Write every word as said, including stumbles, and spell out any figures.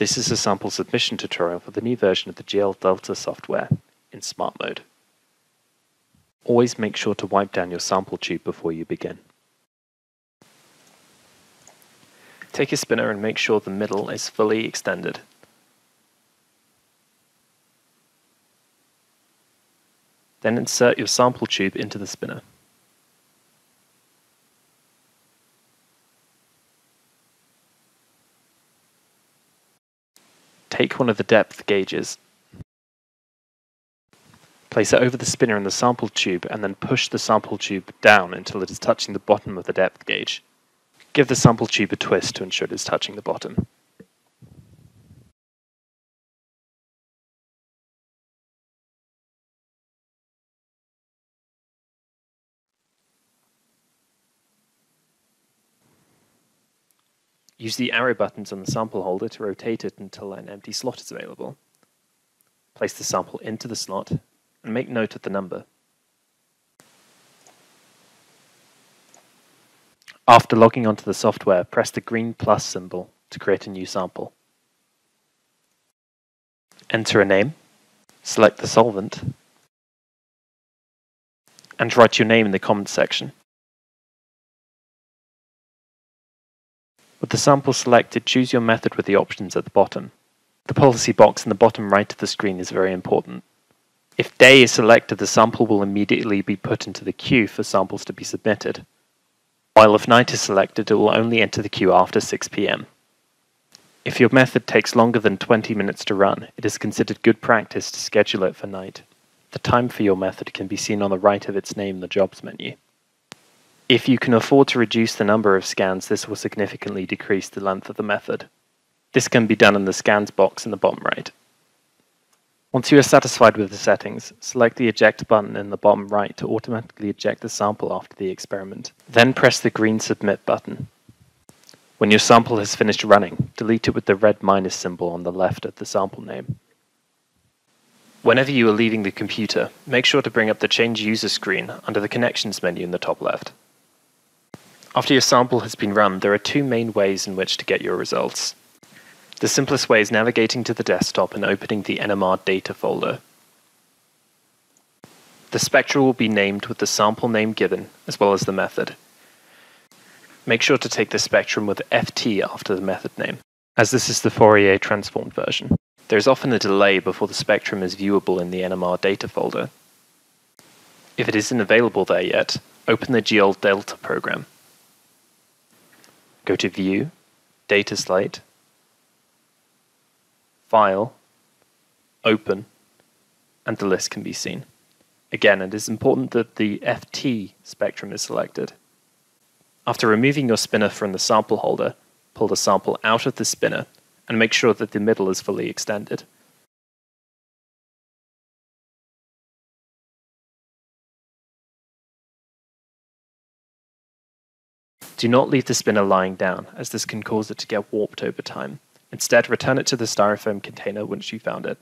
This is a sample submission tutorial for the new version of the JEOL Delta software in Smart Mode. Always make sure to wipe down your sample tube before you begin. Take a spinner and make sure the middle is fully extended. Then insert your sample tube into the spinner. Take one of the depth gauges. Place it over the spinner in the sample tube and then push the sample tube down until it is touching the bottom of the depth gauge. Give the sample tube a twist to ensure it is touching the bottom. Use the arrow buttons on the sample holder to rotate it until an empty slot is available. Place the sample into the slot and make note of the number. After logging onto the software, press the green plus symbol to create a new sample. Enter a name, select the solvent, and write your name in the comments section. With the sample selected, choose your method with the options at the bottom. The policy box in the bottom right of the screen is very important. If day is selected, the sample will immediately be put into the queue for samples to be submitted, while if night is selected, it will only enter the queue after six p m. If your method takes longer than twenty minutes to run, it is considered good practice to schedule it for night. The time for your method can be seen on the right of its name in the jobs menu. If you can afford to reduce the number of scans, this will significantly decrease the length of the method. This can be done in the scans box in the bottom right. Once you are satisfied with the settings, select the eject button in the bottom right to automatically eject the sample after the experiment. Then press the green submit button. When your sample has finished running, delete it with the red minus symbol on the left of the sample name. Whenever you are leaving the computer, make sure to bring up the Change User screen under the Connections menu in the top left. After your sample has been run, there are two main ways in which to get your results. The simplest way is navigating to the desktop and opening the N M R data folder. The spectra will be named with the sample name given, as well as the method. Make sure to take the spectrum with F T after the method name, as this is the Fourier transformed version. There is often a delay before the spectrum is viewable in the N M R data folder. If it isn't available there yet, open the JEOL Delta program. Go to View, Data Slate, File, Open, and the list can be seen. Again, it is important that the F T spectrum is selected. After removing your spinner from the sample holder, pull the sample out of the spinner and make sure that the middle is fully extended. Do not leave the spinner lying down, as this can cause it to get warped over time. Instead, return it to the styrofoam container once you found it.